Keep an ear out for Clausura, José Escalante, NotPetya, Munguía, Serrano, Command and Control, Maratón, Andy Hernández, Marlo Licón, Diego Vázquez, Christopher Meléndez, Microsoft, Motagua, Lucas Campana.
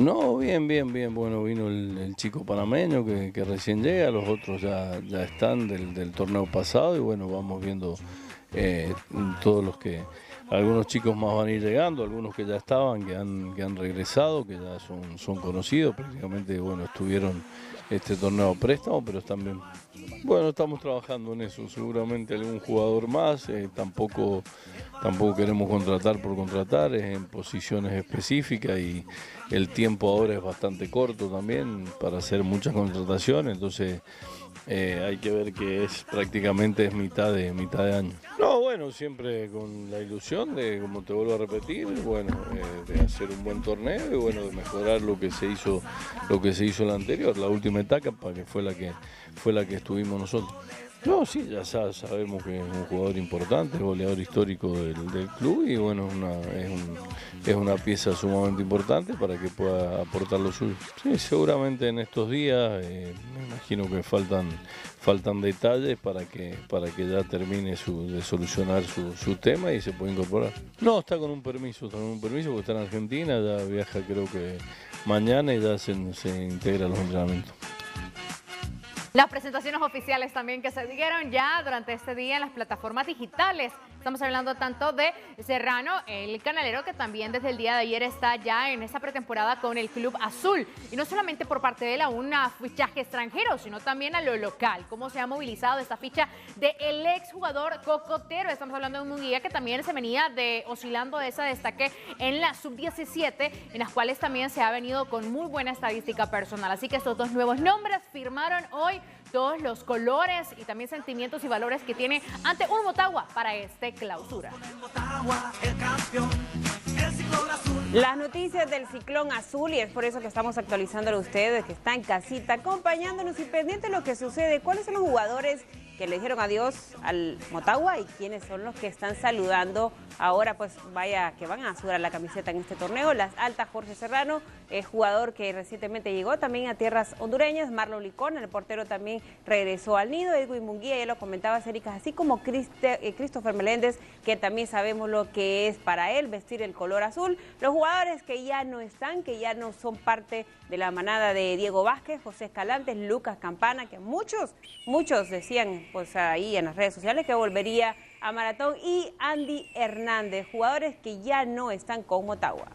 No, bien, bien, bien. Bueno, vino el chico panameño que recién llega, los otros ya están del torneo pasado y bueno, vamos viendo todos los que... Algunos chicos más van a ir llegando, algunos que ya estaban, que han regresado, que ya son conocidos, prácticamente bueno, estuvieron este torneo préstamo, pero también, bueno, estamos trabajando en eso, seguramente algún jugador más, tampoco queremos contratar por contratar, es en posiciones específicas y el tiempo ahora es bastante corto también para hacer muchas contrataciones, entonces... hay que ver que es prácticamente es mitad de año. No, bueno, siempre con la ilusión de, como te vuelvo a repetir, bueno, de hacer un buen torneo y bueno, de mejorar lo que se hizo el anterior, la última etapa que fue la que estuvimos nosotros. No, sí, ya sabemos que es un jugador importante, goleador histórico del club y bueno, es una pieza sumamente importante para que pueda aportar lo suyo. Sí, seguramente en estos días me imagino que faltan detalles para que ya termine de solucionar su tema y se pueda incorporar. No, está con un permiso porque está en Argentina, ya viaja creo que mañana y ya se integra a los entrenamientos. Las presentaciones oficiales también que se dieron ya durante este día en las plataformas digitales. Estamos hablando tanto de Serrano, el canalero, que también desde el día de ayer está ya en esa pretemporada con el Club Azul. Y no solamente por parte de él a un fichaje extranjero, sino también a lo local. Cómo se ha movilizado esta ficha del exjugador cocotero. Estamos hablando de un Munguía que también se venía oscilando de ese destaque en la sub-17, en las cuales también se ha venido con muy buena estadística personal. Así que estos dos nuevos nombres firmaron hoy todos los colores y también sentimientos y valores que tiene ante un Motagua para este clausura. Las noticias del ciclón azul y es por eso que estamos actualizándole a ustedes que están en casita acompañándonos y pendiente de lo que sucede. ¿Cuáles son los jugadores que le dijeron adiós al Motagua y quiénes son los que están saludando ahora? Pues vaya que van a sudar la camiseta en este torneo. Las altas, Jorge Serrano, jugador que recientemente llegó también a tierras hondureñas. Marlo Licón, el portero, también regresó al nido. Diego y Munguía, ya lo comentaba Cericas, así como Christopher Meléndez, que también sabemos lo que es para él vestir el color azul. Los jugadores que ya no están, que ya no son parte de la manada de Diego Vázquez, José Escalante, Lucas Campana, que muchos decían pues ahí en las redes sociales que volvería a Maratón, y Andy Hernández, jugadores que ya no están con Motagua.